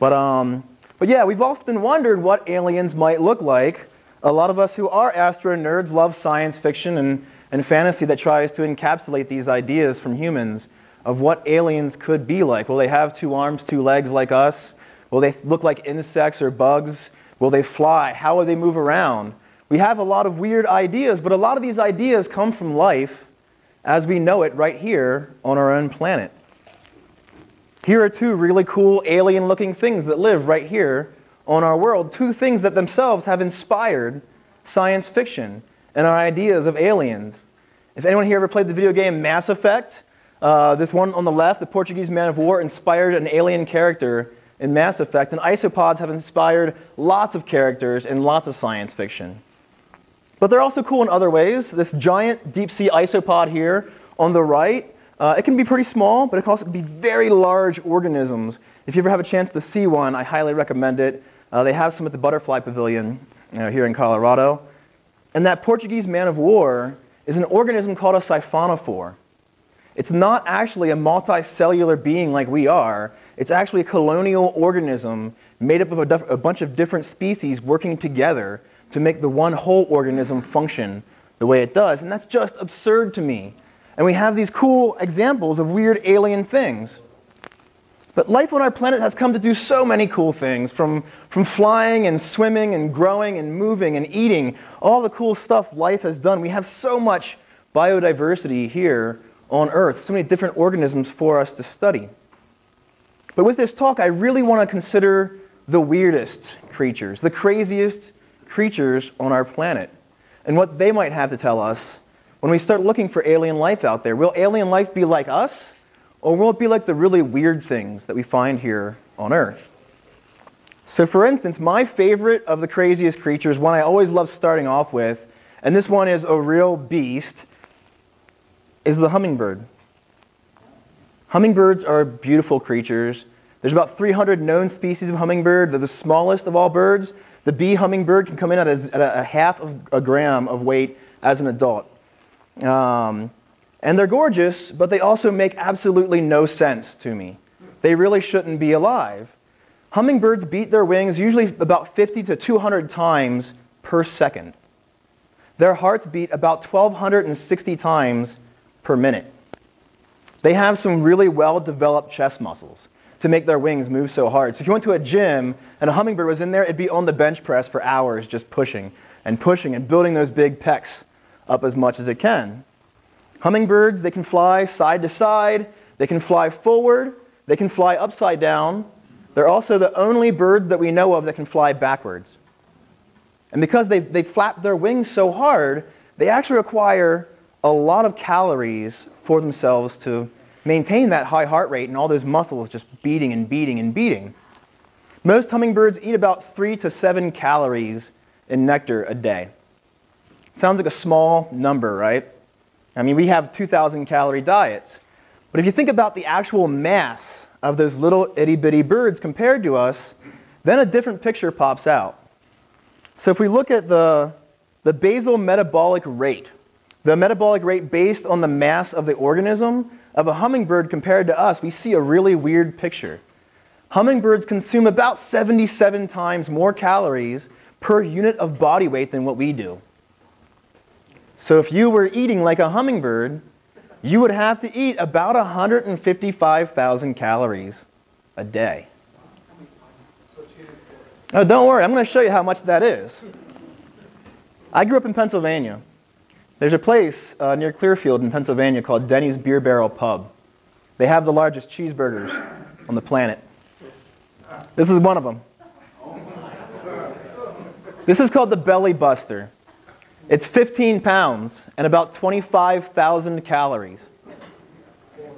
But yeah, we've often wondered what aliens might look like. A lot of us who are astro nerds love science fiction and fantasy that tries to encapsulate these ideas from humans of what aliens could be like. Will they have two arms, two legs like us? Will they look like insects or bugs? Will they fly? How will they move around? We have a lot of weird ideas, but a lot of these ideas come from life as we know it right here on our own planet. Here are two really cool alien-looking things that live right here on our world, two things that themselves have inspired science fiction and our ideas of aliens. If anyone here ever played the video game Mass Effect, this one on the left, the Portuguese Man of War, inspired an alien character in Mass Effect, and isopods have inspired lots of characters and lots of science fiction. But they're also cool in other ways. This giant deep-sea isopod here on the right, it can be pretty small, but it can also be very large organisms. If you ever have a chance to see one, I highly recommend it. They have some at the Butterfly Pavilion here in Colorado. And that Portuguese Man of War is an organism called a siphonophore. It's not actually a multicellular being like we are. It's actually a colonial organism made up of a bunch of different species working together to make the one whole organism function the way it does. And that's just absurd to me. And we have these cool examples of weird alien things. But life on our planet has come to do so many cool things, from flying and swimming and growing and moving and eating, all the cool stuff life has done. We have so much biodiversity here on Earth, so many different organisms for us to study. But with this talk, I really want to consider the weirdest creatures, the craziest creatures on our planet, and what they might have to tell us when we start looking for alien life out there. Will alien life be like us, or will it be like the really weird things that we find here on Earth? So for instance, my favorite of the craziest creatures, one I always love starting off with, and this one is a real beast, is the hummingbird. Hummingbirds are beautiful creatures. There's about 300 known species of hummingbird. They're the smallest of all birds. The bee hummingbird can come in at a half of a gram of weight as an adult. And they're gorgeous, but they also make absolutely no sense to me. They really shouldn't be alive. Hummingbirds beat their wings usually about 50 to 200 times per second. Their hearts beat about 1,260 times per minute. They have some really well-developed chest muscles to make their wings move so hard. So if you went to a gym and a hummingbird was in there, it'd be on the bench press for hours just pushing and pushing and building those big pecs up as much as it can. Hummingbirds, they can fly side to side, they can fly forward, they can fly upside down. They're also the only birds that we know of that can fly backwards. And because they flap their wings so hard, they actually require a lot of calories for themselves to maintain that high heart rate and all those muscles just beating and beating and beating. Most hummingbirds eat about 3 to 7 calories in nectar a day. Sounds like a small number, right? I mean, we have 2,000 calorie diets. But if you think about the actual mass of those little itty-bitty birds compared to us, then a different picture pops out. So if we look at the basal metabolic rate, the metabolic rate based on the mass of the organism of a hummingbird compared to us, we see a really weird picture. Hummingbirds consume about 77 times more calories per unit of body weight than what we do. So if you were eating like a hummingbird, you would have to eat about 155,000 calories a day. Oh, don't worry, I'm going to show you how much that is. I grew up in Pennsylvania. There's a place near Clearfield in Pennsylvania called Denny's Beer Barrel Pub. They have the largest cheeseburgers on the planet. This is one of them. This is called the Belly Buster. It's 15 pounds and about 25,000 calories.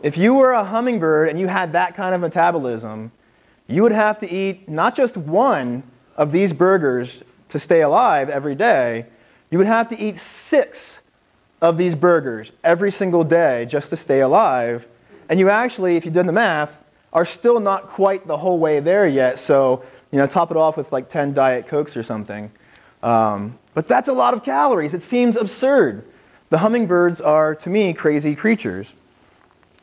If you were a hummingbird and you had that kind of metabolism, you would have to eat not just one of these burgers to stay alive every day, you would have to eat 6 of these burgers every single day just to stay alive. And you actually, if you did the math, are still not quite the whole way there yet. So, you know, top it off with like 10 Diet Cokes or something. But that's a lot of calories. It seems absurd. The hummingbirds are, to me, crazy creatures.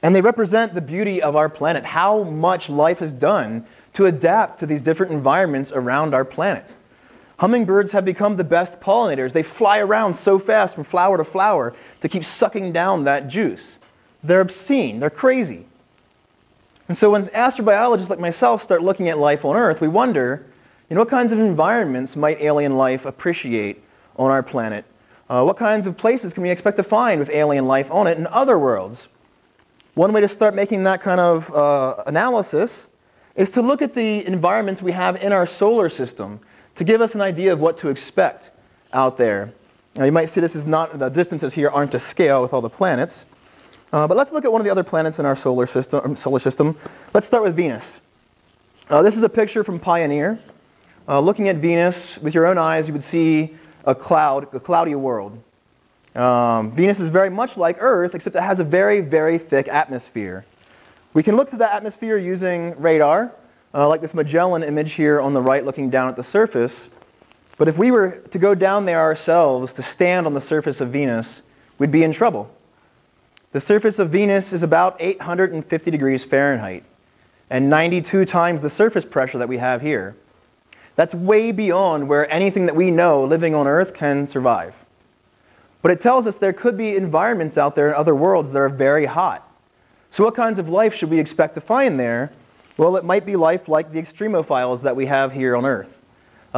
And they represent the beauty of our planet, how much life has done to adapt to these different environments around our planet. Hummingbirds have become the best pollinators. They fly around so fast from flower to flower to keep sucking down that juice. They're obscene, they're crazy. And so when astrobiologists like myself start looking at life on Earth, we wonder, you know, what kinds of environments might alien life appreciate on our planet? What kinds of places can we expect to find with alien life on it in other worlds? One way to start making that kind of analysis is to look at the environments we have in our solar system to give us an idea of what to expect out there. Now, you might see this is not, the distances here aren't to scale with all the planets. But let's look at one of the other planets in our solar system. Let's start with Venus. This is a picture from Pioneer. Looking at Venus with your own eyes, you would see a cloud, a cloudy world. Venus is very much like Earth, except it has a very, very thick atmosphere. We can look through that atmosphere using radar, like this Magellan image here on the right looking down at the surface. But if we were to go down there ourselves to stand on the surface of Venus, we'd be in trouble. The surface of Venus is about 850 degrees Fahrenheit and 92 times the surface pressure that we have here. That's way beyond where anything that we know living on Earth can survive. But it tells us there could be environments out there in other worlds that are very hot. So what kinds of life should we expect to find there? Well, it might be life like the extremophiles that we have here on Earth.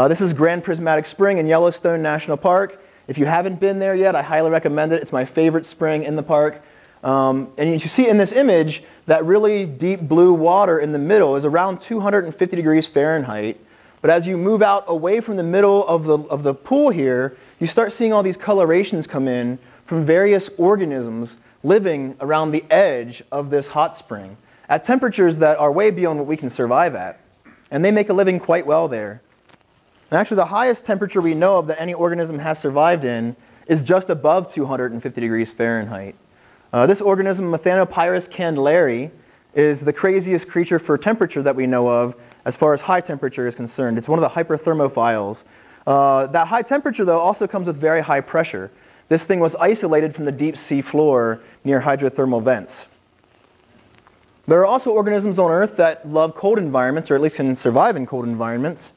This is Grand Prismatic Spring in Yellowstone National Park. If you haven't been there yet, I highly recommend it. It's my favorite spring in the park. And you see in this image that really deep blue water in the middle is around 250 degrees Fahrenheit. But as you move out away from the middle of the pool here, you start seeing all these colorations come in from various organisms living around the edge of this hot spring at temperatures that are way beyond what we can survive at. And they make a living quite well there. And actually, the highest temperature we know of that any organism has survived in is just above 250 degrees Fahrenheit. This organism, Methanopyrus kandleri, is the craziest creature for temperature that we know of as far as high temperature is concerned. It's one of the hyperthermophiles. That high temperature, though, also comes with very high pressure. This thing was isolated from the deep sea floor near hydrothermal vents. There are also organisms on Earth that love cold environments, or at least can survive in cold environments.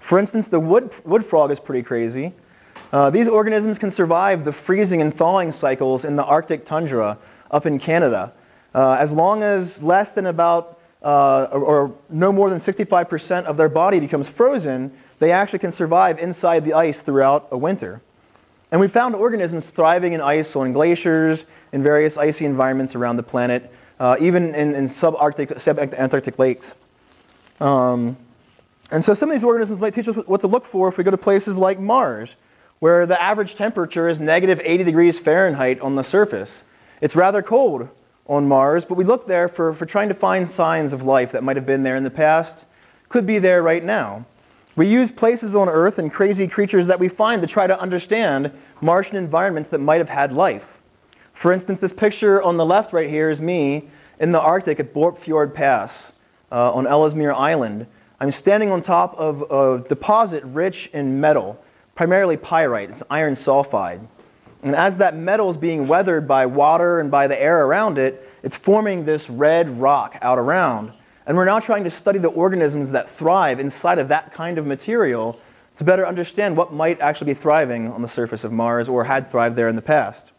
For instance, the wood frog is pretty crazy. These organisms can survive the freezing and thawing cycles in the Arctic tundra up in Canada. As long as less than about, or no more than 65% of their body becomes frozen, they actually can survive inside the ice throughout a winter. And we found organisms thriving in ice on glaciers, in various icy environments around the planet, even in sub-Antarctic lakes. And so some of these organisms might teach us what to look for if we go to places like Mars, where the average temperature is negative 80 degrees Fahrenheit on the surface. It's rather cold on Mars, but we look there for trying to find signs of life that might have been there in the past, could be there right now. We use places on Earth and crazy creatures that we find to try to understand Martian environments that might have had life. For instance, this picture on the left right here is me in the Arctic at Borup Fjord Pass on Ellesmere Island. I'm standing on top of a deposit rich in metal, primarily pyrite. It's iron sulfide. And as that metal is being weathered by water and by the air around it, it's forming this red rock out around. And we're now trying to study the organisms that thrive inside of that kind of material to better understand what might actually be thriving on the surface of Mars or had thrived there in the past.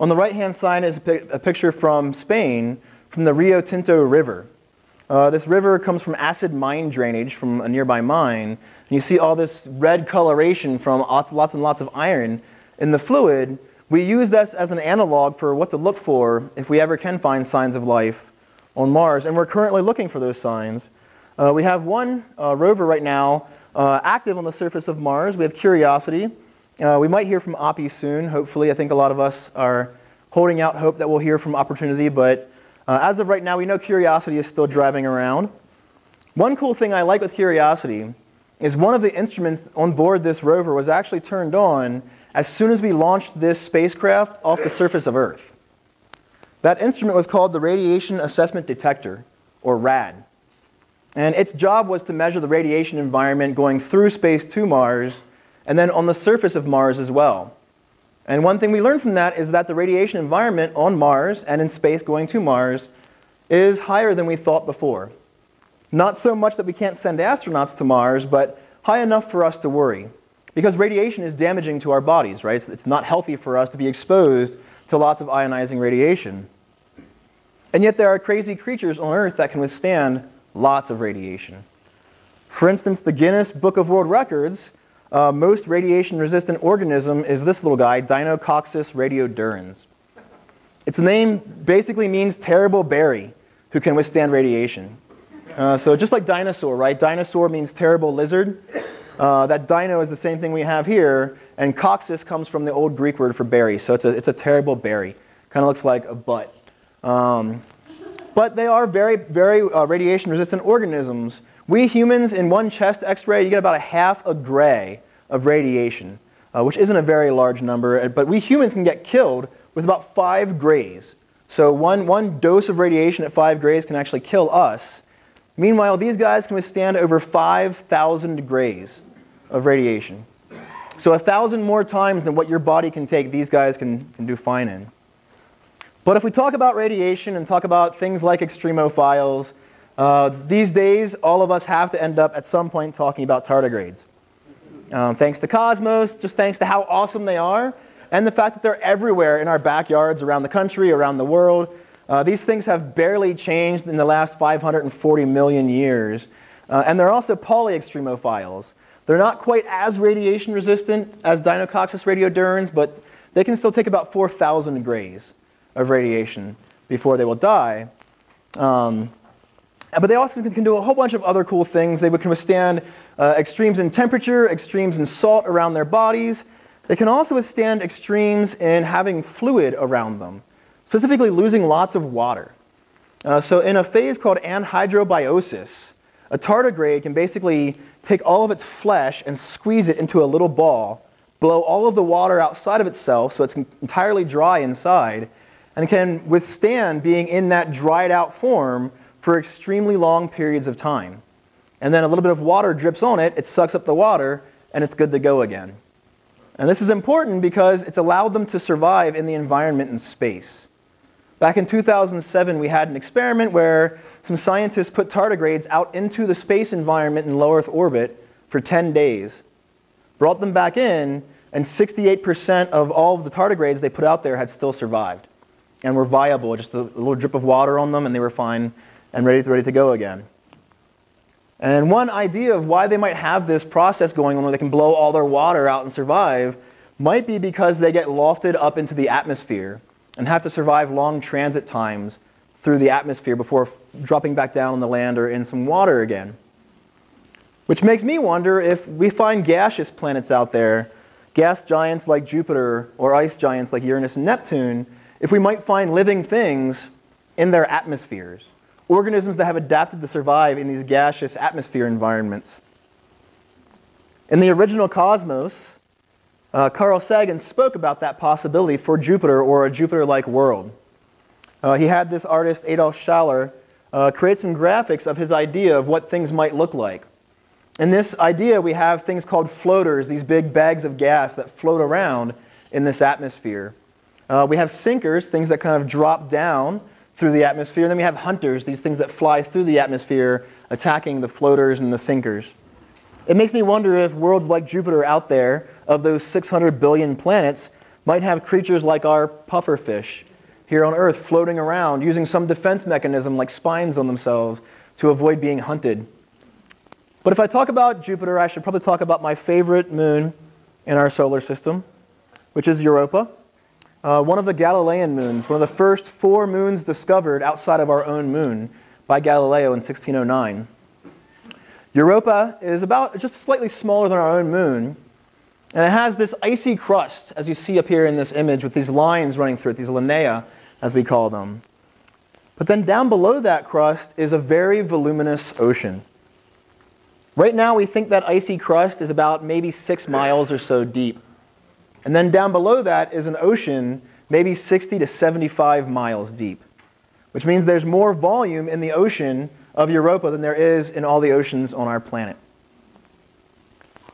On the right-hand side is a picture from Spain, from the Rio Tinto River. This river comes from acid mine drainage from a nearby mine. And you see all this red coloration from lots and lots of iron in the fluid. We use this as an analog for what to look for if we ever can find signs of life on Mars. And we're currently looking for those signs. We have one rover right now active on the surface of Mars. We have Curiosity. We might hear from Oppie soon, hopefully. I think a lot of us are holding out hope that we'll hear from Opportunity, but as of right now, we know Curiosity is still driving around. One cool thing I like with Curiosity is one of the instruments on board this rover was actually turned on as soon as we launched this spacecraft off the surface of Earth. That instrument was called the Radiation Assessment Detector, or RAD. And its job was to measure the radiation environment going through space to Mars, and then on the surface of Mars as well. And one thing we learned from that is that the radiation environment on Mars and in space going to Mars is higher than we thought before. Not so much that we can't send astronauts to Mars, but high enough for us to worry. Because radiation is damaging to our bodies, right? It's not healthy for us to be exposed to lots of ionizing radiation. And yet there are crazy creatures on Earth that can withstand lots of radiation. For instance, the Guinness Book of World Records, most radiation-resistant organism is this little guy, Deinococcus radiodurans. Its name basically means terrible berry, who can withstand radiation. So just like dinosaur, right? Dinosaur means terrible lizard. That dino is the same thing we have here, and coccus comes from the old Greek word for berry, so it's a terrible berry. Kind of looks like a butt. But they are very, very radiation-resistant organisms. We humans, in one chest x-ray, you get about a half a gray of radiation, which isn't a very large number, but we humans can get killed with about 5 grays. So one dose of radiation at 5 grays can actually kill us. Meanwhile, these guys can withstand over 5,000 grays of radiation. So 1,000 more times than what your body can take, these guys can do fine in. But if we talk about radiation and talk about things like extremophiles, these days all of us have to end up at some point talking about tardigrades. Thanks to Cosmos, just thanks to how awesome they are, and the fact that they're everywhere in our backyards, around the country, around the world. These things have barely changed in the last 540 million years. And they're also polyextremophiles. They're not quite as radiation resistant as Deinococcus radiodurans, but they can still take about 4,000 grays of radiation before they will die. But they also can do a whole bunch of other cool things. They can withstand extremes in temperature, extremes in salt around their bodies. They can also withstand extremes in having fluid around them, specifically losing lots of water. So in a phase called anhydrobiosis, a tardigrade can basically take all of its flesh and squeeze it into a little ball, blow all of the water outside of itself so it's entirely dry inside, and can withstand being in that dried out form for extremely long periods of time. And then a little bit of water drips on it, it sucks up the water, and it's good to go again. And this is important because it's allowed them to survive in the environment in space. Back in 2007, we had an experiment where some scientists put tardigrades out into the space environment in low Earth orbit for 10 days, brought them back in, and 68% of all of the tardigrades they put out there had still survived and were viable, just a little drip of water on them, and they were fine and ready to go again. And one idea of why they might have this process going on where they can blow all their water out and survive might be because they get lofted up into the atmosphere and have to survive long transit times through the atmosphere before dropping back down on the land or in some water again. Which makes me wonder if we find gaseous planets out there, gas giants like Jupiter or ice giants like Uranus and Neptune, if we might find living things in their atmospheres. Organisms that have adapted to survive in these gaseous atmosphere environments. In the original Cosmos, Carl Sagan spoke about that possibility for Jupiter or a Jupiter-like world. He had this artist, Adolf Schaller, create some graphics of his idea of what things might look like. In this idea, we have things called floaters, these big bags of gas that float around in this atmosphere. We have sinkers, things that kind of drop down through the atmosphere. And then we have hunters, these things that fly through the atmosphere, attacking the floaters and the sinkers. It makes me wonder if worlds like Jupiter out there, of those 600 billion planets, might have creatures like our pufferfish here on Earth floating around, using some defense mechanism like spines on themselves to avoid being hunted. But if I talk about Jupiter, I should probably talk about my favorite moon in our solar system, which is Europa. One of the Galilean moons, one of the first 4 moons discovered outside of our own moon by Galileo in 1609. Europa is about just slightly smaller than our own moon, and it has this icy crust, as you see up here in this image, with these lines running through it, these linnae, as we call them. But then down below that crust is a very voluminous ocean. Right now we think that icy crust is about maybe 6 miles or so deep. And then down below that is an ocean maybe 60 to 75 miles deep, which means there's more volume in the ocean of Europa than there is in all the oceans on our planet.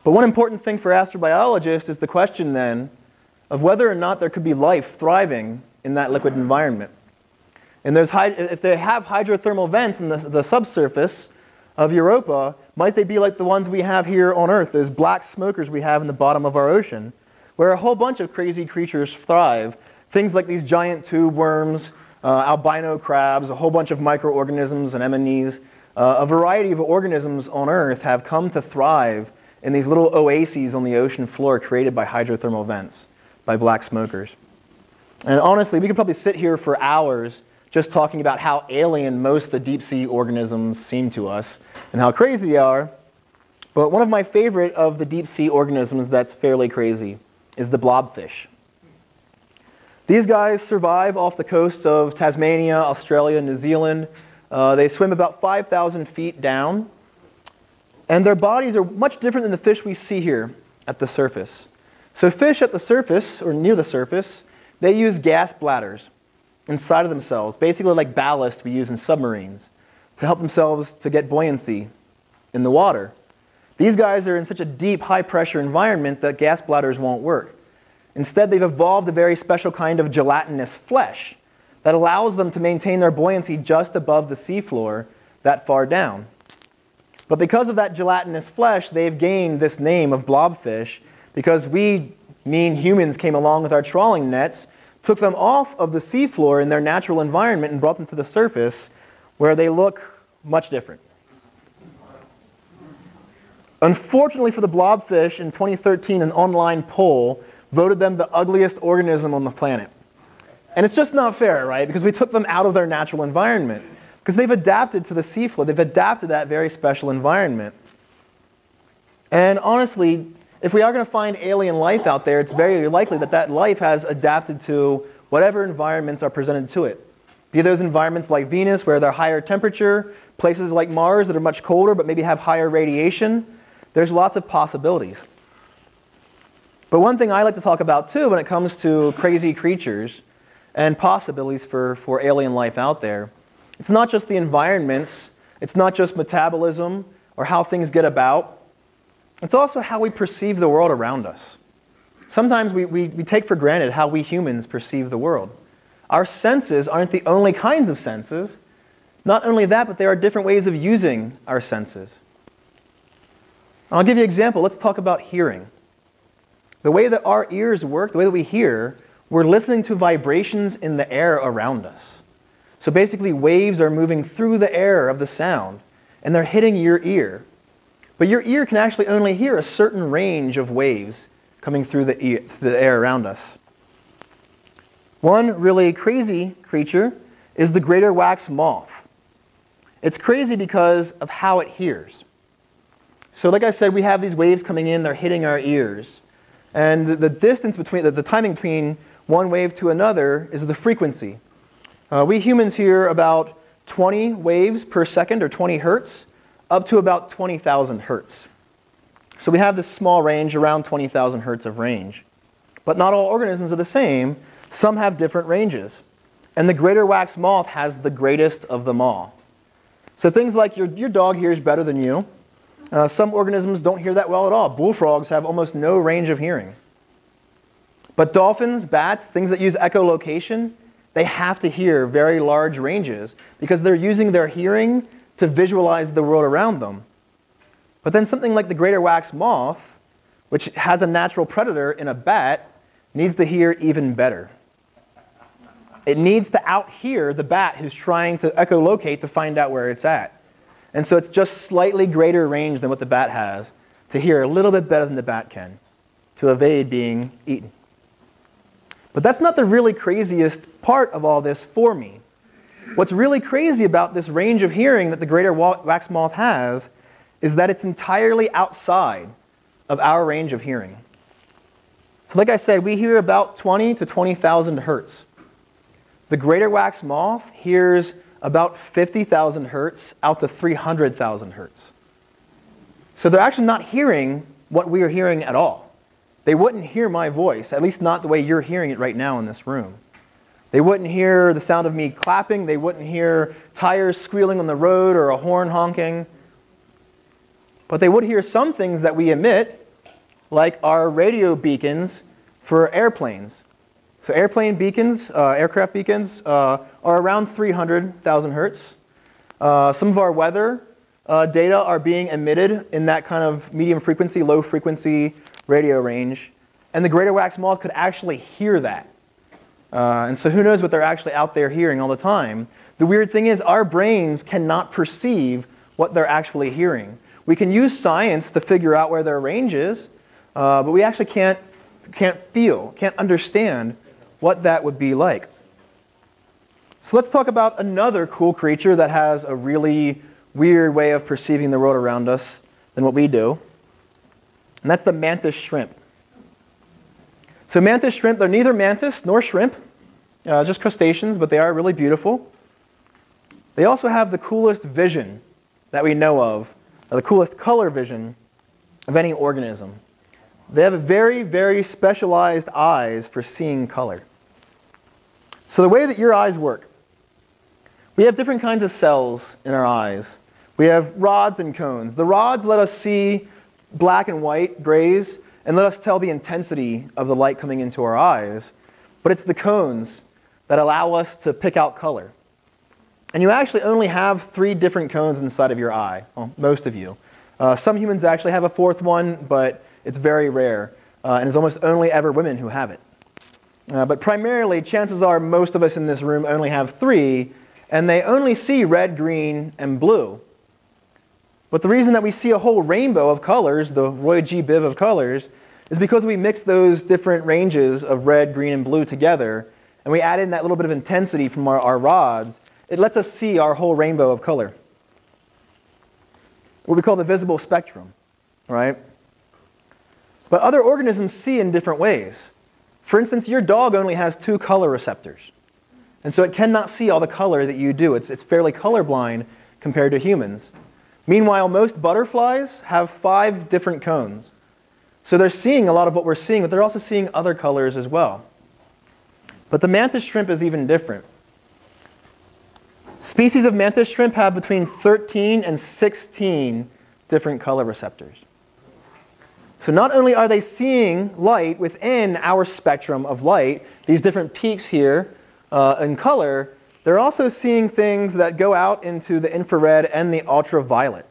But one important thing for astrobiologists is the question then of whether or not there could be life thriving in that liquid environment. And if they have hydrothermal vents in the subsurface, of Europa, might they be like the ones we have here on Earth, those black smokers we have in the bottom of our ocean, where a whole bunch of crazy creatures thrive, things like these giant tube worms, albino crabs, a whole bunch of microorganisms, anemones, a variety of organisms on Earth have come to thrive in these little oases on the ocean floor created by hydrothermal vents, by black smokers. And honestly, we could probably sit here for hours just talking about how alien most of the deep sea organisms seem to us and how crazy they are. But one of my favorite of the deep sea organisms that's fairly crazy is the blob fish. These guys survive off the coast of Tasmania, Australia, New Zealand. They swim about 5,000 feet down. And their bodies are much different than the fish we see here at the surface. So fish at the surface, or near the surface, they use gas bladders inside of themselves, basically like ballast we use in submarines, to help themselves to get buoyancy in the water. These guys are in such a deep, high-pressure environment that gas bladders won't work. Instead, they've evolved a very special kind of gelatinous flesh that allows them to maintain their buoyancy just above the seafloor that far down. But because of that gelatinous flesh, they've gained this name of blobfish because we mean humans came along with our trawling nets, took them off of the seafloor in their natural environment and brought them to the surface where they look much different. Unfortunately for the blobfish, in 2013, an online poll voted them the ugliest organism on the planet. And it's just not fair, right? Because we took them out of their natural environment. Because they've adapted to the seafloor. They've adapted that very special environment. And honestly, if we are going to find alien life out there, it's very likely that that life has adapted to whatever environments are presented to it. Be those environments like Venus, where they're higher temperature, places like Mars that are much colder but maybe have higher radiation. There's lots of possibilities. But one thing I like to talk about too when it comes to crazy creatures and possibilities for alien life out there, it's not just the environments, it's not just metabolism or how things get about. It's also how we perceive the world around us. Sometimes we take for granted how we humans perceive the world. Our senses aren't the only kinds of senses. Not only that, but there are different ways of using our senses. I'll give you an example. Let's talk about hearing. The way that our ears work, the way that we hear, we're listening to vibrations in the air around us. So basically, waves are moving through the air of the sound, and they're hitting your ear. But your ear can actually only hear a certain range of waves coming through the air around us. One really crazy creature is the greater wax moth. It's crazy because of how it hears. So like I said, we have these waves coming in, they're hitting our ears. And the distance between, the timing between one wave to another is the frequency. We humans hear about 20 waves per second, or 20 hertz, up to about 20,000 hertz. So we have this small range, around 20,000 hertz of range. But not all organisms are the same. Some have different ranges. And the greater wax moth has the greatest of them all. So things like your dog hears better than you. Some organisms don't hear that well at all. Bullfrogs have almost no range of hearing. But dolphins, bats, things that use echolocation, they have to hear very large ranges because they're using their hearing to visualize the world around them. But then something like the greater wax moth, which has a natural predator in a bat, needs to hear even better. It needs to out-hear the bat who's trying to echolocate to find out where it's at. And so it's just slightly greater range than what the bat has to hear a little bit better than the bat can to evade being eaten. But that's not the really craziest part of all this for me. What's really crazy about this range of hearing that the greater wax moth has is that it's entirely outside of our range of hearing. So like I said, we hear about 20 to 20,000 hertz. The greater wax moth hears about 50,000 hertz out to 300,000 hertz. So they're actually not hearing what we are hearing at all. They wouldn't hear my voice, at least not the way you're hearing it right now in this room. They wouldn't hear the sound of me clapping. They wouldn't hear tires squealing on the road or a horn honking. But they would hear some things that we emit, like our radio beacons for airplanes. So airplane beacons, aircraft beacons, are around 300,000 hertz. Some of our weather data are being emitted in that kind of medium frequency, low frequency radio range. And the greater wax moth could actually hear that. And so who knows what they're actually out there hearing all the time. The weird thing is our brains cannot perceive what they're actually hearing. We can use science to figure out where their range is, but we actually can't understand what that would be like. So let's talk about another cool creature that has a really weird way of perceiving the world around us than what we do, and that's the mantis shrimp. So mantis shrimp, they're neither mantis nor shrimp, just crustaceans, but they are really beautiful. They also have the coolest vision that we know of, or the coolest color vision of any organism. They have very, very specialized eyes for seeing color. So the way that your eyes work, we have different kinds of cells in our eyes. We have rods and cones. The rods let us see black and white, grays, and let us tell the intensity of the light coming into our eyes. But it's the cones that allow us to pick out color. And you actually only have 3 different cones inside of your eye, well, most of you. Some humans actually have a 4th one, but it's very rare, and it's almost only ever women who have it. But primarily, chances are most of us in this room only have 3, and they only see red, green, and blue. But the reason that we see a whole rainbow of colors, the Roy G. Biv of colors, is because we mix those different ranges of red, green, and blue together, and we add in that little bit of intensity from our rods. It lets us see our whole rainbow of color, what we call the visible spectrum, right? But other organisms see in different ways. For instance, your dog only has 2 color receptors, and so it cannot see all the color that you do. It's fairly colorblind compared to humans. Meanwhile, most butterflies have 5 different cones. So they're seeing a lot of what we're seeing, but they're also seeing other colors as well. But the mantis shrimp is even different. Species of mantis shrimp have between 13 and 16 different color receptors. So not only are they seeing light within our spectrum of light, these different peaks here in color, they're also seeing things that go out into the infrared and the ultraviolet.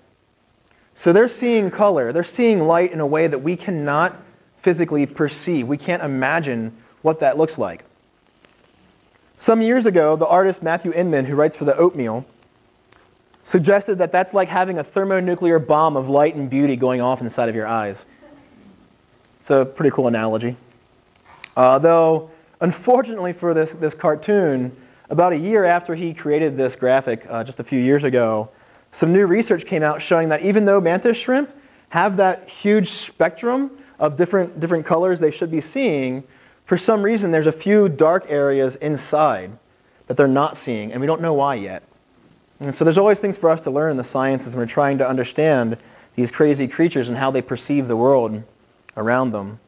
So they're seeing color, they're seeing light in a way that we cannot physically perceive. We can't imagine what that looks like. Some years ago, the artist Matthew Inman, who writes for The Oatmeal, suggested that that's like having a thermonuclear bomb of light and beauty going off inside of your eyes. It's a pretty cool analogy. Though, unfortunately for this cartoon, about a year after he created this graphic, just a few years ago, some new research came out showing that even though mantis shrimp have that huge spectrum of different colors they should be seeing, for some reason, there's a few dark areas inside that they're not seeing, and we don't know why yet. And so there's always things for us to learn in the sciences when we're trying to understand these crazy creatures and how they perceive the world around them.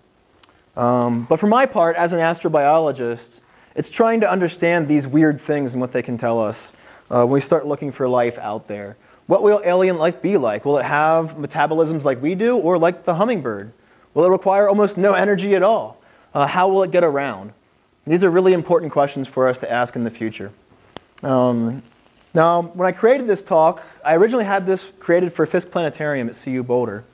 But for my part, as an astrobiologist, it's trying to understand these weird things and what they can tell us when we start looking for life out there. What will alien life be like? Will it have metabolisms like we do or like the hummingbird? Will it require almost no energy at all? How will it get around? These are really important questions for us to ask in the future. Now, when I created this talk, I originally had this created for Fisk Planetarium at CU Boulder.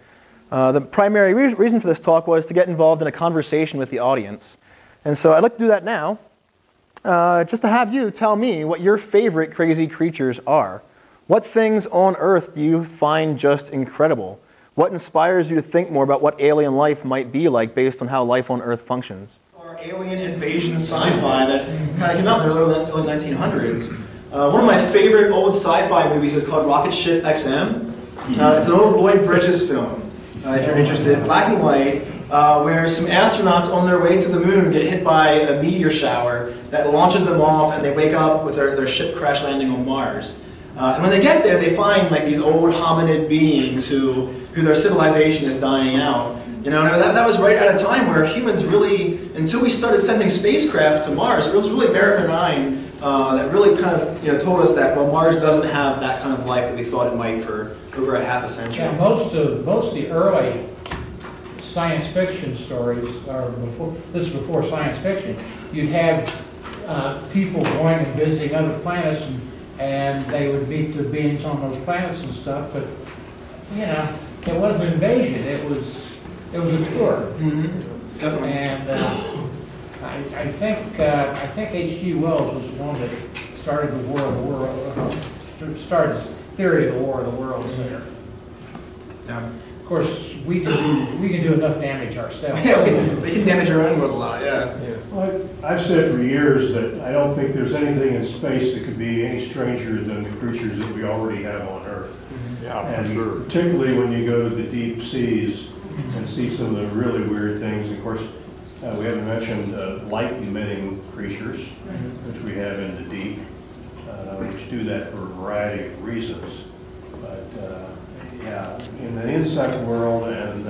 The primary reason for this talk was to get involved in a conversation with the audience. And so I'd like to do that now, just to have you tell me what your favorite crazy creatures are. What things on Earth do you find just incredible? What inspires you to think more about what alien life might be like based on how life on Earth functions? Our alien invasion sci-fi that kind of came out in the early 1900s. One of my favorite old sci-fi movies is called Rocket Ship XM. It's an old Lloyd Bridges film, if you're interested, black and white, where some astronauts on their way to the moon get hit by a meteor shower that launches them off, and they wake up with their ship crash landing on Mars. And when they get there, they find like these old hominid beings who their civilization is dying out. You know, and that was right at a time where humans really, until we started sending spacecraft to Mars, it was really Mariner 9 that really kind of told us that, well, Mars doesn't have that kind of life that we thought it might for over a half a century. Yeah, most of the early science fiction stories, or before science fiction, you'd have people going and visiting other planets and and they would beat the beans on those planets and stuff, but, you know, it wasn't an invasion, it was a tour. Mm-hmm. Definitely. And I think H.G. Wells was the one that started the War of the World, started his theory of the War of the Worlds there. Yeah. Of course, we can do enough damage ourselves. Yeah, we can damage our own world a lot, yeah. Yeah. Well, I've said for years that I don't think there's anything in space that could be any stranger than the creatures that we already have on Earth. Mm-hmm. Yeah, and sure. Particularly when you go to the deep seas and see some of the really weird things. Of course, we haven't mentioned light-emitting creatures, mm-hmm. which we have in the deep, which do that for a variety of reasons. But, yeah, in the insect world and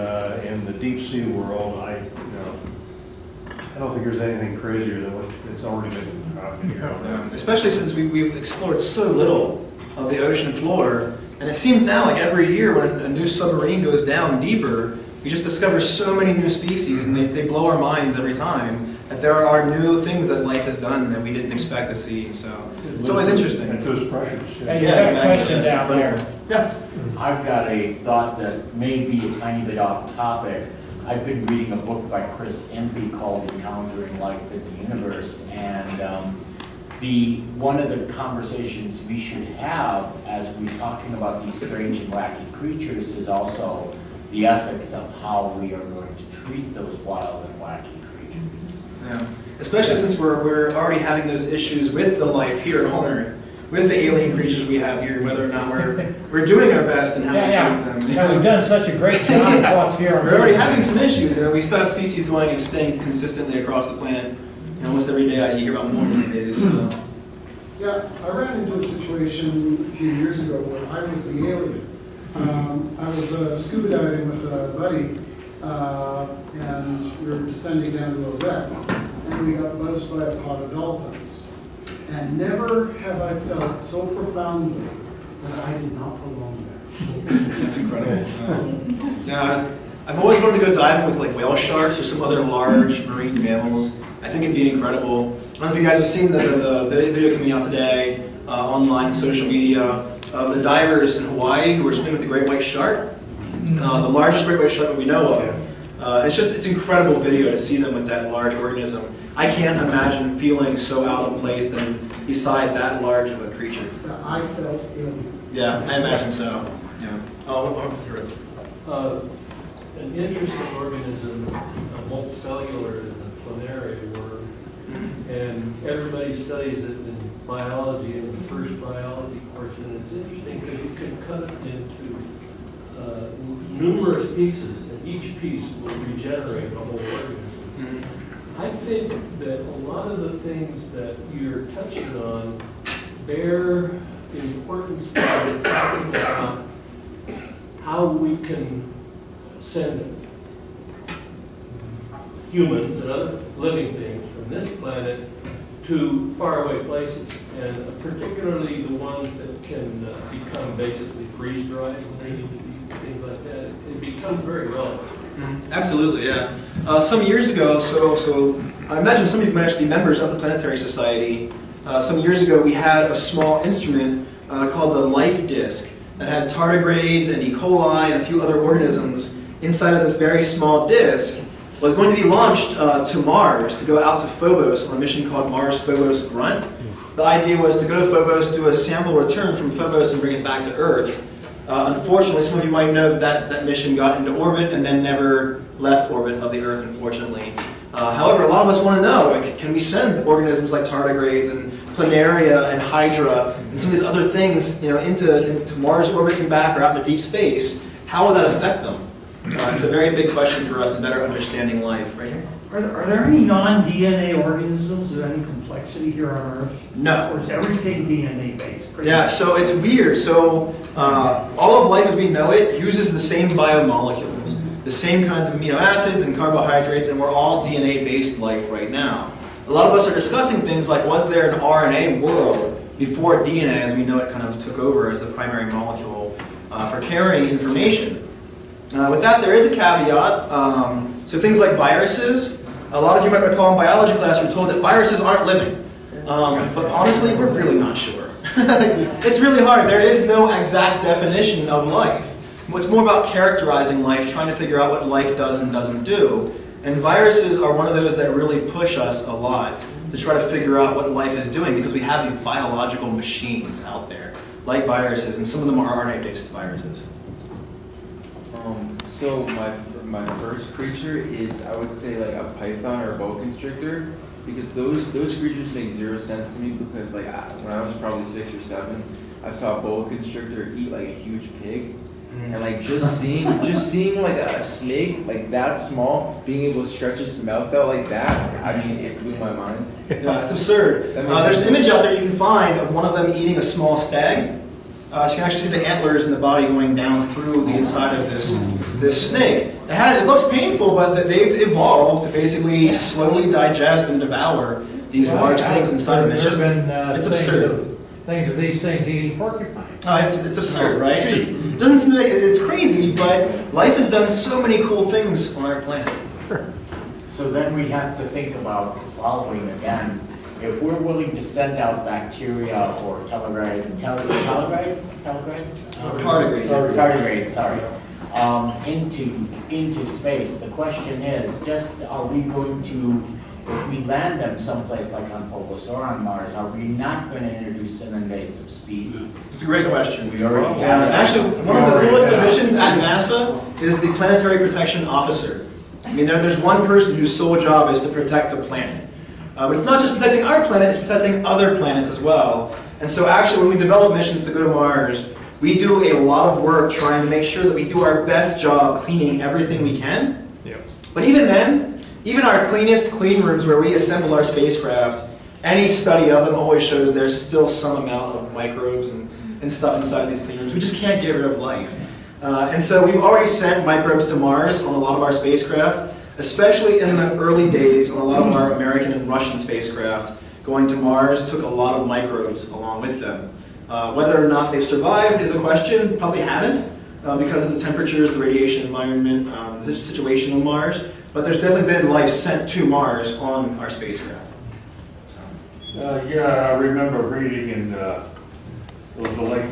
in the deep sea world, I don't think there's anything crazier than what's already been out. Especially since we've explored so little of the ocean floor, and it seems now like every year when a new submarine goes down deeper, we just discover so many new species, and they blow our minds every time that there are new things that life has done that we didn't expect to see. So it's always interesting. At those pressures. Yeah, exactly. That's down there. Yeah. I've got a thought that may be a tiny bit off topic. I've been reading a book by Chris Impey called Encountering Life in the Universe, and one of the conversations we should have as we're talking about these strange and wacky creatures is also the ethics of how we are going to treat those wild and wacky creatures. Yeah. Especially since we're already having those issues with the life here on Earth, with the alien creatures we have here, whether or not we're doing our best and how to treat them. You know, we've done such a great job of what's here. We're already having some issues. You know, we still have species going extinct consistently across the planet. And almost every day I hear about more these days. So. Yeah, I ran into a situation a few years ago where I was the alien. I was scuba diving with a buddy, and we were descending down to a wreck, and we got buzzed by a pod of dolphins. And never have I felt so profoundly that I did not belong there. That's incredible. Yeah, I've always wanted to go diving with like whale sharks or some other large marine mammals. I think it'd be incredible. I don't know if you guys have seen the video coming out today online, social media, of the divers in Hawaii who were swimming with the great white shark, the largest great white shark that we know of. It's incredible video to see them with that large organism. I can't imagine feeling so out of place than beside that large of a creature. I felt alien. Yeah, I imagine so. Yeah. An interesting organism, a multicellular, is the planaria worm, and everybody studies it in biology in the first biology course, and it's interesting because you can cut it into numerous pieces, and each piece will regenerate the whole organism. Mm-hmm. I think that a lot of the things that you're touching on bear importance by talking about how we can send humans and other living things from this planet to faraway places, and particularly the ones that can become basically freeze-dried when they need to be. Things like that. It becomes very relevant. Mm-hmm. Absolutely, yeah. Some years ago, so I imagine some of you might actually be members of the Planetary Society. Some years ago, we had a small instrument called the Life Disc that had tardigrades and E. coli and a few other organisms inside of this very small disc. Was going to be launched to Mars to go out to Phobos on a mission called Mars Phobos Grunt. The idea was to go to Phobos, do a sample return from Phobos, and bring it back to Earth. Unfortunately, some of you might know that that mission got into orbit and then never left orbit of the Earth, unfortunately. However, a lot of us want to know, like, can we send organisms like tardigrades and planaria and hydra and some of these other things, you know, into Mars orbit and back or out into deep space? How will that affect them? It's a very big question for us in better understanding life, right here. Are there any non-DNA organisms of any complexity here on Earth? No. Or is everything DNA-based? Yeah, so it's weird. So all of life as we know it uses the same biomolecules, the same kinds of amino acids and carbohydrates, and we're all DNA-based life right now. A lot of us are discussing things like, was there an RNA world before DNA, as we know it, kind of took over as the primary molecule for carrying information? With that, there is a caveat. So things like viruses, a lot of you might recall in biology class, we're told that viruses aren't living. But honestly, we're really not sure. It's really hard. There is no exact definition of life. It's more about characterizing life, trying to figure out what life does and doesn't do. And viruses are one of those that really push us a lot to try to figure out what life is doing, because we have these biological machines out there, like viruses, and some of them are RNA-based viruses. So my first creature is, I would say, like a python or a boa constrictor, because those creatures make zero sense to me, because like when I was probably 6 or 7, I saw a boa constrictor eat like a huge pig. And like just seeing like a snake like that small being able to stretch its mouth out like that, I mean, it blew my mind. Yeah, it's absurd. There's an image out there you can find of one of them eating a small stag. So you can actually see the antlers and the body going down through the inside of this snake. It looks painful, but they've evolved to basically slowly digest and devour these large things inside of them. It's absurd. Things of these things eating porcupine. It's absurd, right? It just doesn't seem like it's crazy, but life has done so many cool things on our planet. So then we have to think about the following again. If we're willing to send out bacteria or tardigrades, into space, the question is just, are we going to, if we land them someplace like on Phobos or on Mars, are we not going to introduce an invasive species? It's a great question. We already have. Actually, one of the coolest positions at NASA is the Planetary Protection Officer. I mean, there's one person whose sole job is to protect the planet. But it's not just protecting our planet, it's protecting other planets as well. And so actually, when we develop missions to go to Mars, we do a lot of work trying to make sure that we do our best job cleaning everything we can. Yep. But even then, even our cleanest clean rooms where we assemble our spacecraft, any study of them always shows there's still some amount of microbes and stuff inside of these clean rooms. We just can't get rid of life. And so we've already sent microbes to Mars on a lot of our spacecraft, especially in the early days on a lot of our American and Russian spacecraft. Going to Mars took a lot of microbes along with them. Whether or not they've survived is a question. Probably haven't, because of the temperatures, the radiation environment, the situation on Mars. But there's definitely been life sent to Mars on our spacecraft. So. I remember reading in the late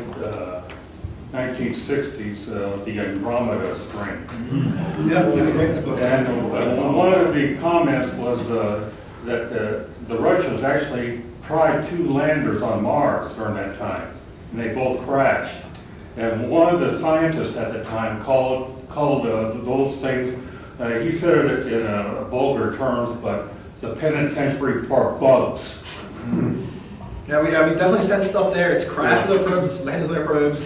1960s the Andromeda String. Mm-hmm. And one of the comments was that the Russians actually tried 2 landers on Mars during that time, and they both crashed. And one of the scientists at the time called those things. He said it in vulgar terms, but the penitentiary for bugs. Yeah, we definitely sent stuff there. It's crashed with our probes, it's landed with our probes.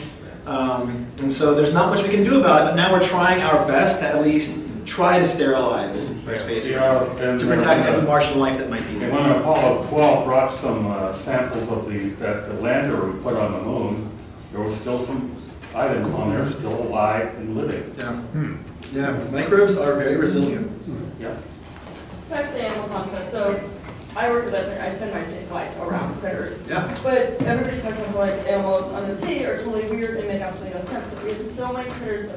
And so there's not much we can do about it, but now we're trying our best to at least try to sterilize our spacecraft to protect every Martian life that might be there. When Apollo 12 brought some samples of the lander we put on the moon, there was still some items on there still alive and living. Yeah. Hmm. Yeah, microbes are very resilient. Yeah. Actually, animal concepts. So, I work as a veterinarian. I spend my life around critters. Yeah. But everybody talks about like animals under the sea are totally weird and make absolutely no sense. But we have so many critters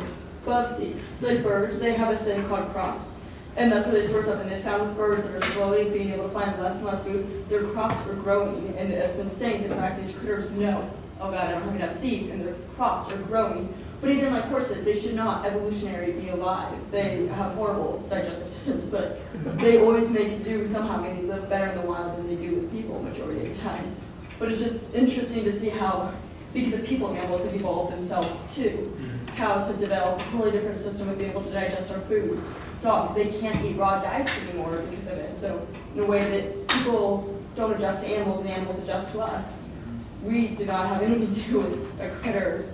above sea. So, like birds, they have a thing called crops, and that's where they store stuff. And they found with birds that are slowly being able to find less and less food, their crops were growing, and it's insane. In fact, these critters know, oh God, I don't have enough seeds, and their crops are growing. But even like horses, they should not evolutionarily be alive. They have horrible digestive systems, but they always make do somehow. Maybe live better in the wild than they do with people majority of the time. But it's just interesting to see how, because of people, animals have evolved themselves too. Cows have developed a totally different system of being able to digest our foods. Dogs, they can't eat raw diets anymore because of it. So in a way that people don't adjust to animals and animals adjust to us, we do not have anything to do with a critter.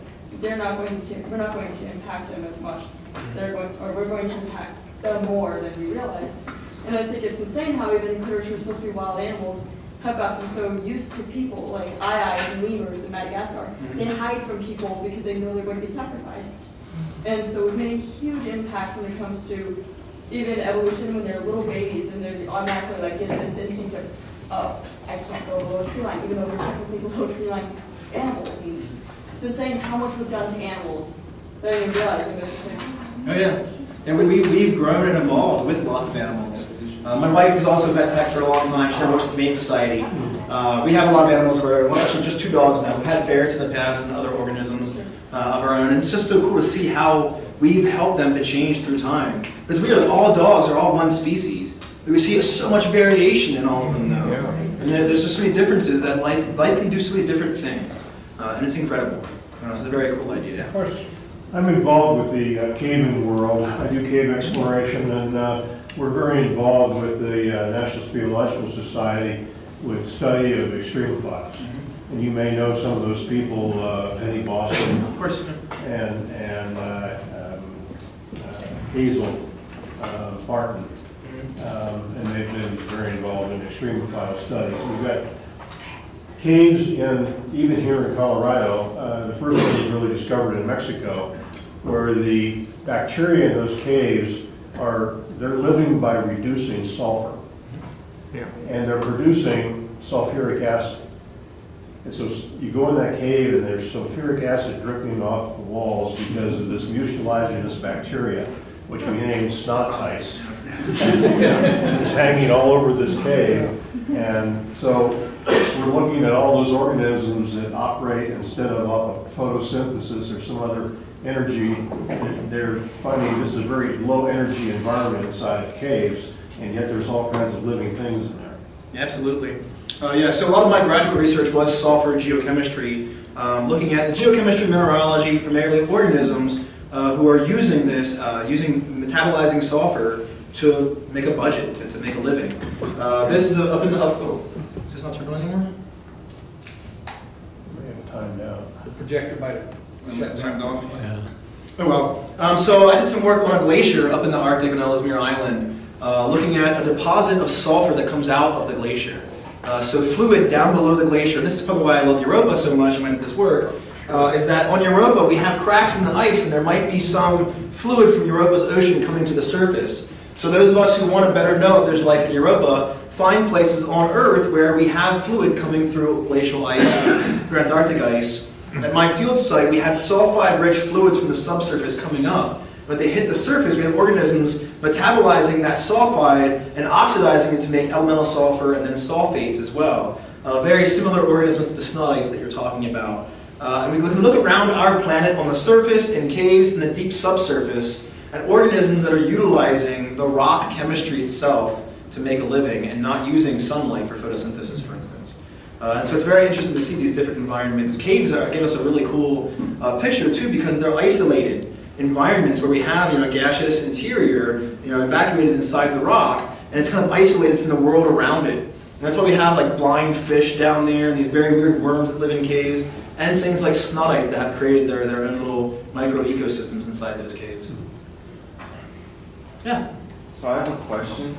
We're not going to impact them as much. We're going to impact them more than we realize. And I think it's insane how even critters who are supposed to be wild animals have gotten so used to people, like ayayas and lemurs in Madagascar. They hide from people because they know they're going to be sacrificed. And so we've made a huge impact when it comes to even evolution when they're little babies and they're automatically like getting this instinct of, oh, I can't go below a tree line, even though we're technically below tree line animals. And it's insane how much we've done to animals. I didn't even realize it was insane. Oh yeah, and we've grown and evolved with lots of animals. My wife has also vet tech for a long time. She now works at the Humane Society. We have a lot of animals of our own. Well, actually, just two dogs now. We've had ferrets in the past and other organisms of our own. And it's just so cool to see how we've helped them to change through time. But it's weird. Like, all dogs are all one species. We see so much variation in all of them, though. Yeah. And there's just so many differences that life can do so many different things. And it's incredible. It's a very cool idea. Of course. I'm involved with the caving world. I do cave exploration, and we're very involved with the National Speleological Society with study of extreme clouds. Mm-hmm. And you may know some of those people, Penny Boston, of course, and Hazel Barton, and they've been very involved in extreme cloud studies. We've got caves in, even here in Colorado. The first one was really discovered in Mexico, where the bacteria in those caves they're living by reducing sulfur. Yeah. And they're producing sulfuric acid. And so you go in that cave and there's sulfuric acid dripping off the walls because of this mucilaginous bacteria, which we named snot-tites. It's hanging all over this cave. And so we're looking at all those organisms that operate instead of off of photosynthesis or some other energy. They're finding this is a very low energy environment inside of caves, and yet there's all kinds of living things in there. Absolutely. Yeah, so a lot of my graduate research was sulfur geochemistry, looking at the geochemistry, mineralogy, primarily organisms who are using this, metabolizing sulfur to make a budget, to make a living. This is up in the, oh, is this not turned on anymore? We have time now. The projector might have. And that timed off. Yeah. Oh well. So I did some work on a glacier up in the Arctic on Ellesmere Island, looking at a deposit of sulfur that comes out of the glacier. So fluid down below the glacier, and this is probably why I love Europa so much, I might get this word, is that on Europa we have cracks in the ice and there might be some fluid from Europa's ocean coming to the surface. So those of us who want to better know if there's life in Europa, find places on Earth where we have fluid coming through glacial ice, through Antarctic ice. At my field site, we had sulfide-rich fluids from the subsurface coming up. But they hit the surface, we had organisms metabolizing that sulfide and oxidizing it to make elemental sulfur and then sulfates as well. Very similar organisms to the snot-tites that you're talking about. And we can look around our planet on the surface, in caves, in the deep subsurface, at organisms that are utilizing the rock chemistry itself to make a living and not using sunlight for photosynthesis, for instance. So it's very interesting to see these different environments. Caves give us a really cool picture too, because they're isolated environments where we have, you know, gaseous interior, you know, evacuated inside the rock, and it's kind of isolated from the world around it. And that's why we have like blind fish down there, and these very weird worms that live in caves, and things like snot-tites that have created their own little micro ecosystems inside those caves. Yeah. So I have a question.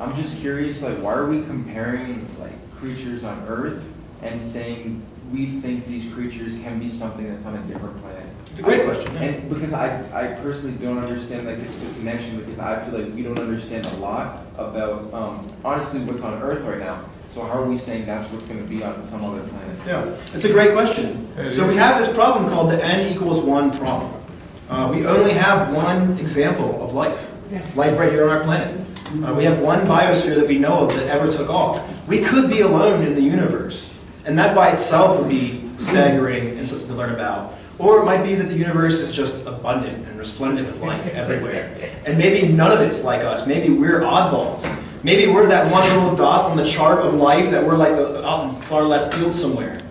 I'm just curious, like, why are we comparing like creatures on Earth and saying we think these creatures can be something that's on a different planet? It's a great question. Yeah. And because I personally don't understand like the connection, because I feel like we don't understand a lot about honestly what's on Earth right now. So how are we saying that's what's going to be on some other planet? Yeah, it's a great question. So we have this problem called the N=1 problem. We only have one example of life, life right here on our planet. We have one biosphere that we know of that ever took off. We could be alone in the universe, and that by itself would be staggering and something to learn about. Or it might be that the universe is just abundant and resplendent with life everywhere. And maybe none of it's like us. Maybe we're oddballs. Maybe we're that one little dot on the chart of life that we're like out in the far left field somewhere.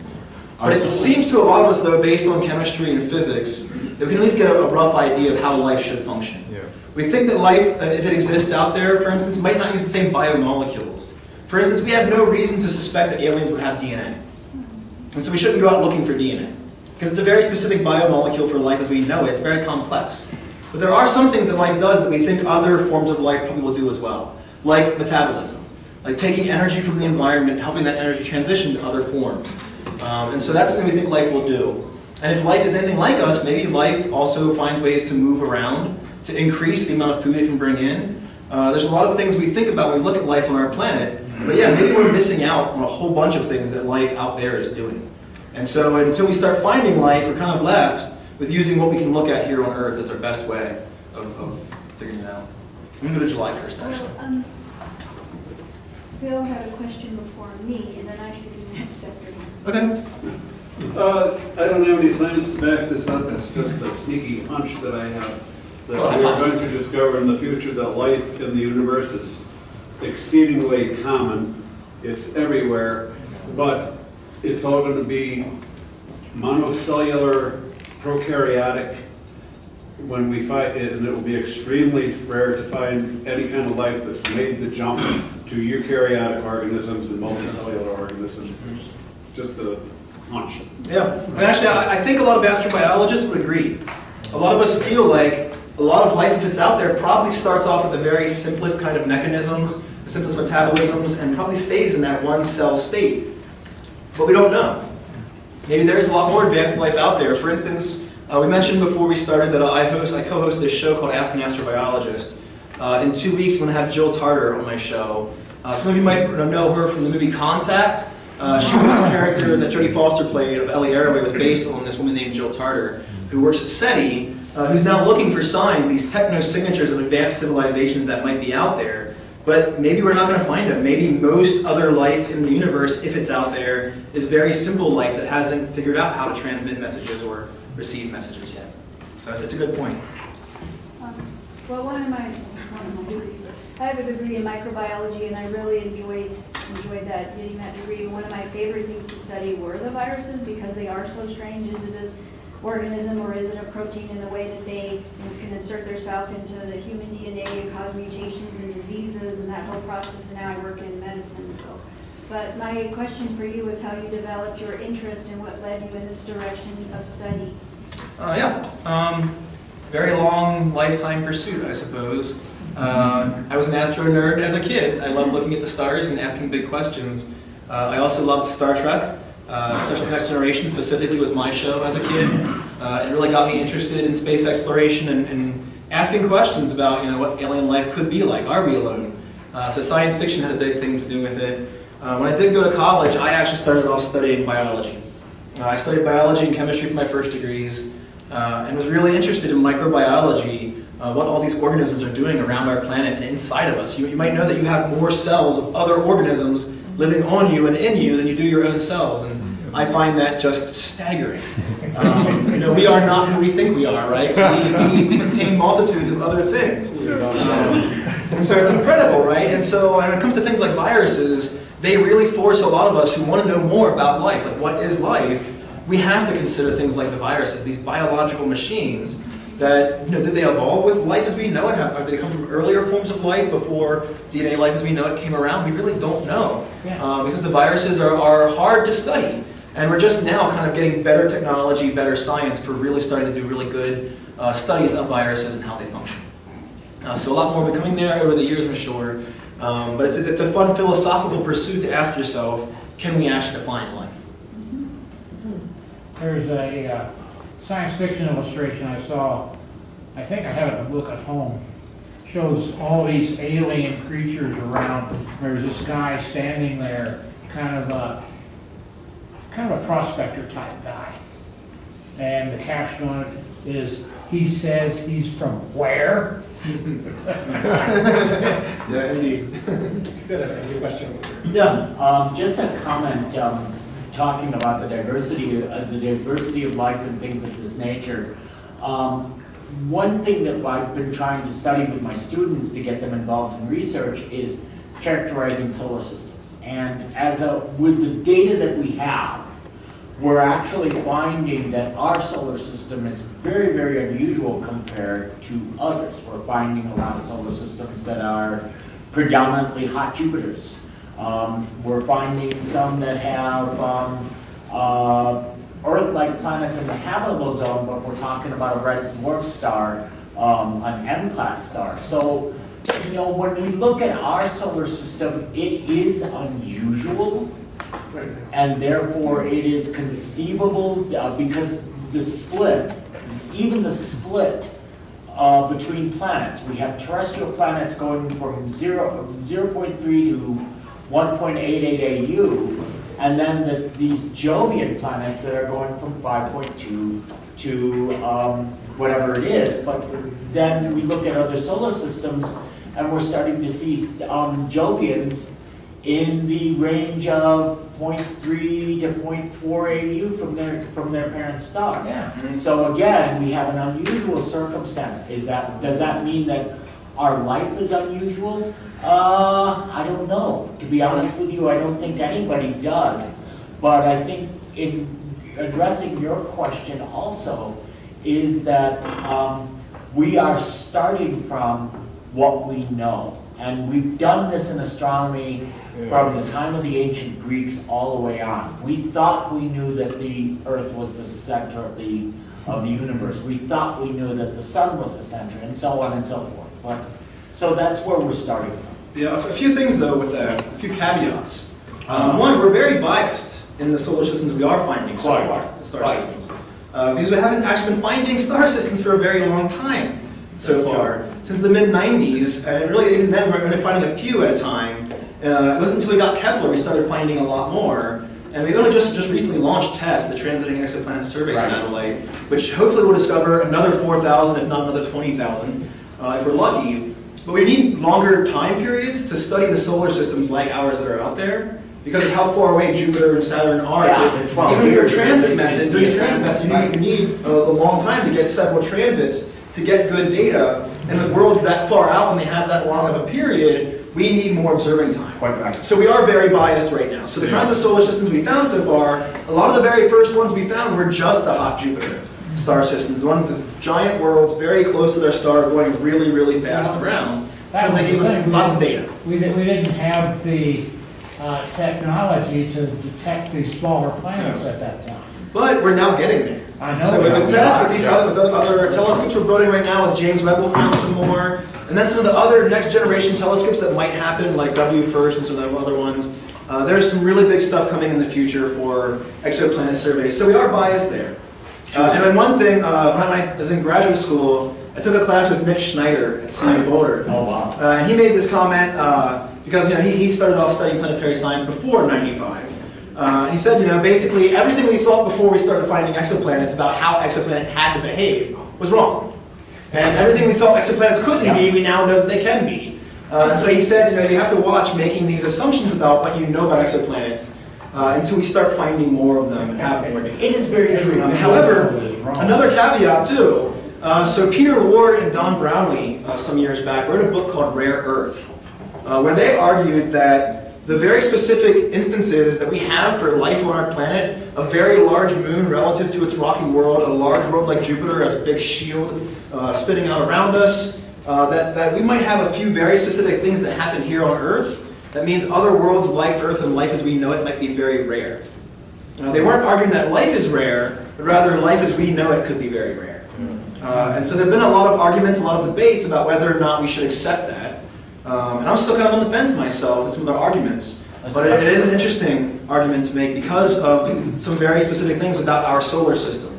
But it seems to a lot of us, though, based on chemistry and physics, that we can at least get a rough idea of how life should function. We think that life, if it exists out there, for instance, might not use the same biomolecules. For instance, we have no reason to suspect that aliens would have DNA. And so we shouldn't go out looking for DNA, because it's a very specific biomolecule for life as we know it. It's very complex. But there are some things that life does that we think other forms of life probably will do as well, like metabolism, like taking energy from the environment, helping that energy transition to other forms. And so that's what we think life will do. And if life is anything like us, maybe life also finds ways to move around, to increase the amount of food it can bring in. There's a lot of things we think about when we look at life on our planet, but yeah, maybe we're missing out on a whole bunch of things that life out there is doing. And so until we start finding life, we're kind of left with using what we can look at here on Earth as our best way of figuring it out. I'm going to go to July 1st, actually. Well, Bill had a question before me, and then I should do the next after him. Okay. I don't have any science to back this up. It's just a sneaky hunch that I have that we're going to discover in the future that life in the universe is exceedingly common. It's everywhere, but it's all going to be monocellular prokaryotic when we find it, and it will be extremely rare to find any kind of life that's made the jump to eukaryotic organisms and multicellular organisms. It's just a hunch. Yeah, and actually I think a lot of astrobiologists would agree. A lot of us feel like a lot of life, if it's out there, probably starts off with the very simplest kind of mechanisms, the simplest metabolisms, and probably stays in that one cell state. But we don't know. Maybe there is a lot more advanced life out there. For instance, we mentioned before we started that I co-host this show called Asking Astrobiologist. In 2 weeks, I'm going to have Jill Tarter on my show. Some of you might know her from the movie Contact. She was a character that Jodie Foster played of Ellie Arroway was based on this woman named Jill Tarter, who works at SETI, who's now looking for signs, these techno-signatures of advanced civilizations that might be out there. But maybe we're not going to find them. Maybe most other life in the universe, if it's out there, is very simple life that hasn't figured out how to transmit messages or receive messages yet. So that's a good point. Well, I have a degree in microbiology, and I really enjoyed that, getting that degree. One of my favorite things to study were the viruses, because they are so strange. Is it an organism or is it a protein in the way that they can insert themselves into the human DNA and cause mutations and diseases and that whole process, and now I work in medicine. So. But my question for you is how you developed your interest and what led you in this direction of study. Very long lifetime pursuit, I suppose. I was an astro nerd as a kid. I loved looking at the stars and asking big questions. I also loved Star Trek. Star Trek Next Generation specifically was my show as a kid. It really got me interested in space exploration and asking questions about what alien life could be like. Are we alone? So science fiction had a big thing to do with it. When I did go to college, I actually started off studying biology. I studied biology and chemistry for my first degrees and was really interested in microbiology, what all these organisms are doing around our planet and inside of us. You might know that you have more cells of other organisms living on you and in you than you do your own cells. And I find that just staggering. We are not who we think we are, right? We contain multitudes of other things. And so it's incredible, right? And so when it comes to things like viruses, they really force a lot of us who want to know more about life, like what is life, we have to consider things like the viruses, these biological machines that, did they evolve with life as we know it? Did they come from earlier forms of life before DNA life as we know it came around? We really don't know, because the viruses are hard to study. And we're just now kind of getting better technology, better science for really starting to do really good studies of viruses and how they function. So a lot more becoming there over the years, I'm sure. But it's a fun philosophical pursuit to ask yourself, can we actually define life? There's a science fiction illustration I saw, I think I have it in a book at home, shows all these alien creatures around. There's this guy standing there, kind of a prospector type guy. And the caption on it is, he says he's from where? Yeah, indeed. Good question. Yeah, just a comment. Talking about the diversity of life and things of this nature. One thing that I've been trying to study with my students to get them involved in research is characterizing solar systems. And with the data that we have, we're actually finding that our solar system is very, very unusual compared to others. We're finding a lot of solar systems that are predominantly hot Jupiters. We're finding some that have Earth-like planets in the habitable zone, but we're talking about a red dwarf star, an M-class star. So, when we look at our solar system, it is unusual. And therefore, it is conceivable because even the split between planets, we have terrestrial planets going from 0.3 to 1.88 AU, and then these Jovian planets that are going from 5.2 to whatever it is. But then we look at other solar systems. and we're starting to see Jovians in the range of 0.3 to 0.4 AU from their parent star. Yeah. Mm-hmm. So again, we have an unusual circumstance. Does that mean that our life is unusual? I don't know. To be honest with you, I don't think anybody does. But I think in addressing your question also is that we are starting from what we know. And we've done this in astronomy from the time of the ancient Greeks all the way on. We thought we knew that the Earth was the center of the universe. We thought we knew that the sun was the center, and so on and so forth. But, so that's where we're starting from. Yeah, a few things though, with a few caveats. One, we're very biased in the solar systems we are finding so far, the star systems. Because we haven't actually been finding star systems for a very long time so far. Since the mid-90s, and really even then we were only finding a few at a time. It wasn't until we got Kepler we started finding a lot more. And we only just recently launched TESS, the Transiting Exoplanet Survey Satellite, which hopefully will discover another 4,000, if not another 20,000, if we're lucky. But we need longer time periods to study the solar systems like ours that are out there, because of how far away Jupiter and Saturn are. Yeah, even your transit method, doing a transit method, you need a long time to get several transits to get good data. And the world's that far out and they have that long of a period, we need more observing time. Quite right. So we are very biased right now. So the kinds of solar systems we found so far, a lot of the very first ones we found were just the hot Jupiter star systems, the one with giant worlds very close to their star going really, really fast around, because they gave us lots of data. We didn't have the technology to detect these smaller planets at that time. But we're now getting there. I know. So with TESS, with other telescopes we're building right now, with James Webb we'll find some more, and then some of the other next generation telescopes that might happen, like W-FIRST and some of the other ones. There's some really big stuff coming in the future for exoplanet surveys, so we are biased there. And then one thing, when I was in graduate school, I took a class with Nick Schneider at CU Boulder. Oh wow! And he made this comment because he started off studying planetary science before '95. He said, basically everything we thought before we started finding exoplanets about how exoplanets had to behave was wrong, and everything we thought exoplanets couldn't be, we now know that they can be. So he said, you have to watch making these assumptions about what you know about exoplanets. Until we start finding more of them and have more data. It is very true. However, another caveat too, so Peter Ward and Don Brownlee some years back wrote a book called Rare Earth, where they argued that the very specific instances that we have for life on our planet, a very large moon relative to its rocky world, a large world like Jupiter as a big shield spinning out around us, that we might have a few very specific things that happen here on Earth. That means other worlds like Earth and life as we know it might be very rare. Now, they weren't arguing that life is rare, but rather life as we know it could be very rare. And so there have been a lot of arguments, a lot of debates about whether or not we should accept that. And I'm still kind of on the fence myself with some of their arguments. But it is an interesting argument to make because of some very specific things about our solar system.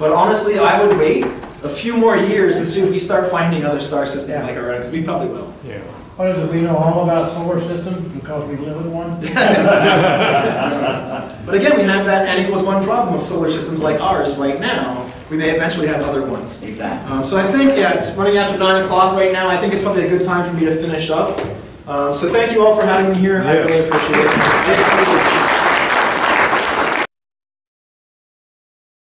But honestly, I would wait a few more years and see if we start finding other star systems like our own, because we probably will. Yeah. What is it, we know all about solar systems because we live in one? But again, we have that N=1 problem of solar systems like ours right now. We may eventually have other ones. Exactly. So I think, it's running after 9 o'clock right now. I think it's probably a good time for me to finish up. So thank you all for having me here. I really appreciate it.